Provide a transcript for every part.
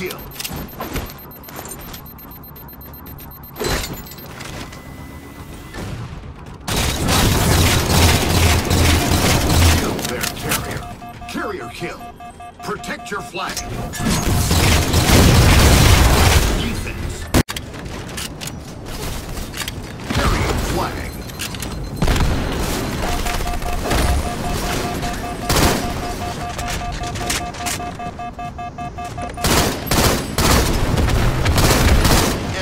kill. Kill their carrier. Carrier kill. Protect your flag. Defense. Carrier flag.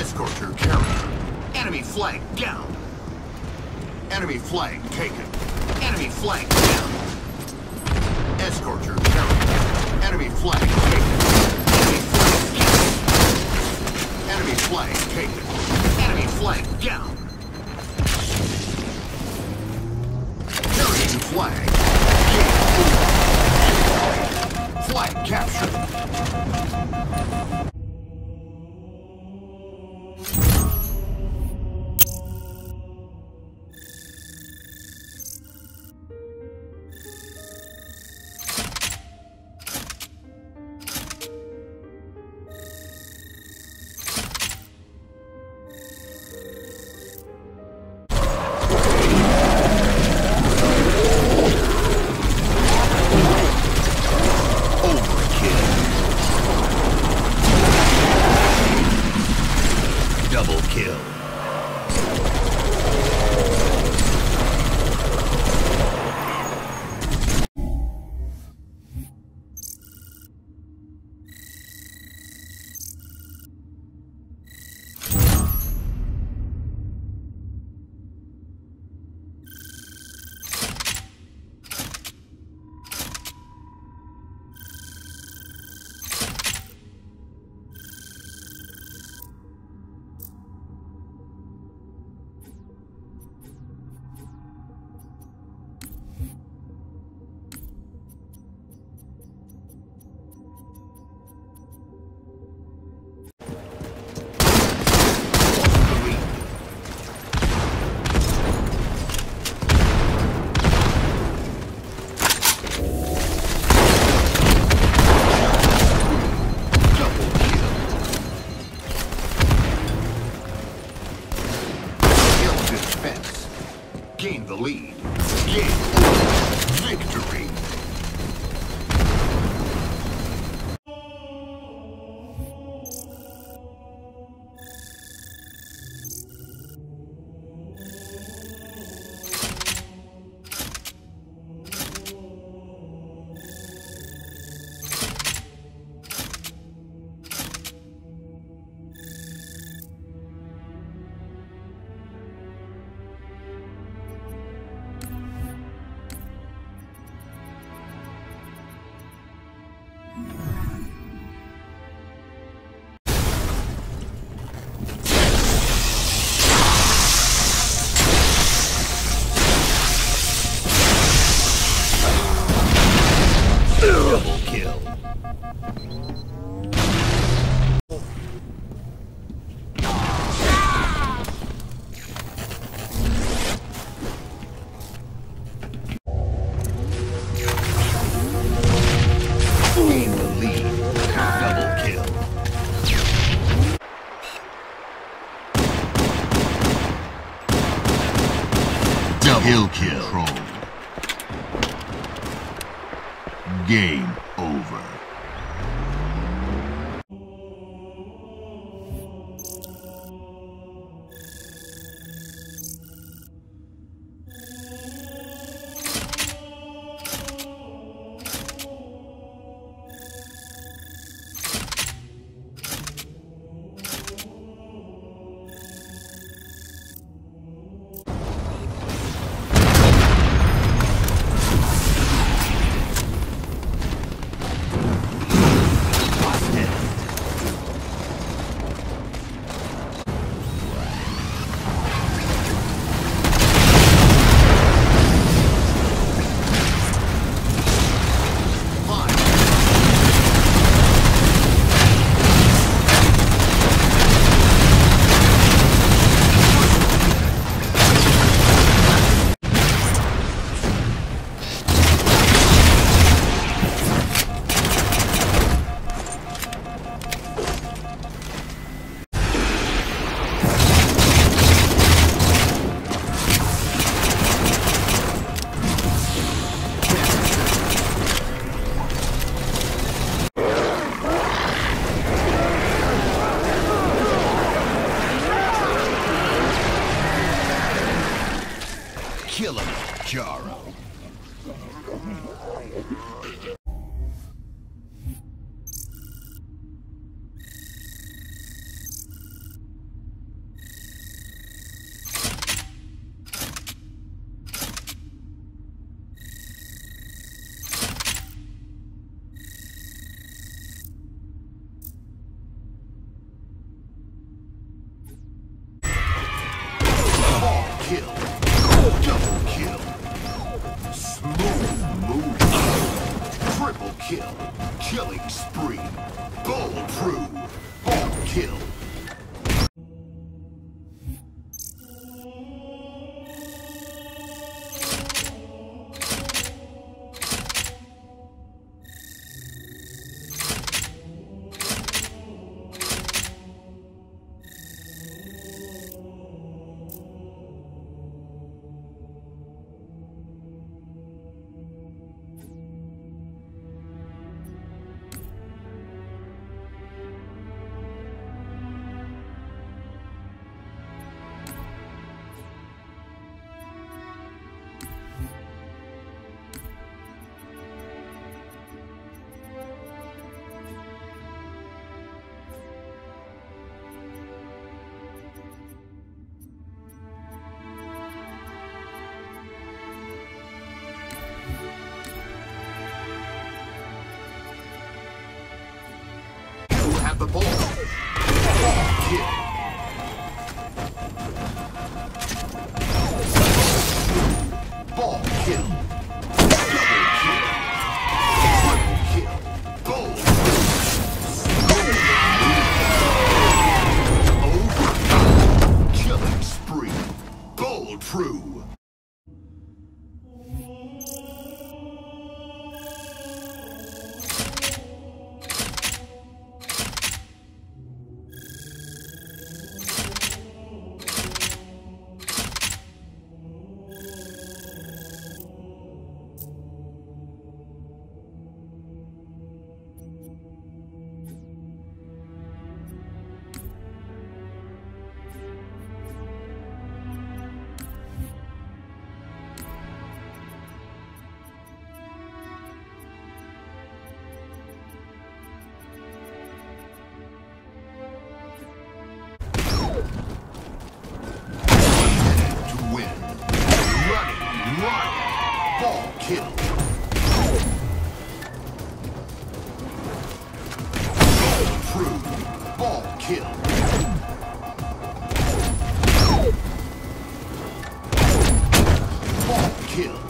Escort your carrier. Enemy flag down. Enemy flag taken. Enemy flag down. Escort your carrier. Enemy flag taken. Enemy flag down. Enemy flag taken. Enemy flag down. Carrying flag. Flag captured. Gain the lead. Gain victory. Kill. Game over. Chara. The ball. Ball kill. Ball kill. Over. Killing spree. Ball true. Kill.